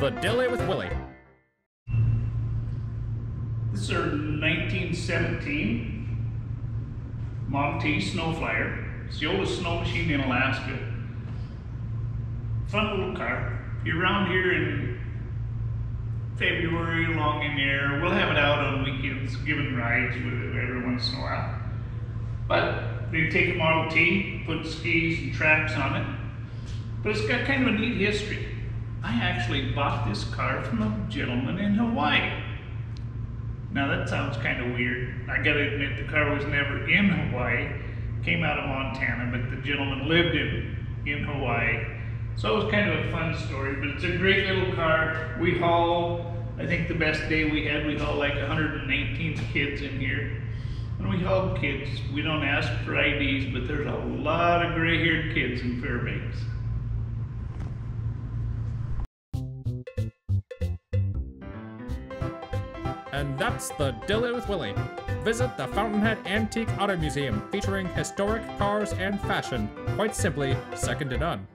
The Delay with Willie. This is our 1917 Model T Snow Flyer. It's the oldest snow machine in Alaska. Fun little car. If you're around here in February, along in there, we'll have it out on weekends, giving rides with it every once in a while. But they take a Model T, put skis and tracks on it. But it's got kind of a neat history. I actually bought this car from a gentleman in Hawaii. Now that sounds kind of weird. I gotta admit, the car was never in Hawaii. Came out of Montana, but the gentleman lived in Hawaii. So it was kind of a fun story, but it's a great little car. We haul, I think the best day we had, we hauled like 118 kids in here. When we haul kids, we don't ask for IDs, but there's a lot of gray-haired kids in Fairbanks. And that's The Delay with Willie. Visit the Fountainhead Antique Auto Museum, featuring historic cars and fashion, quite simply second to none.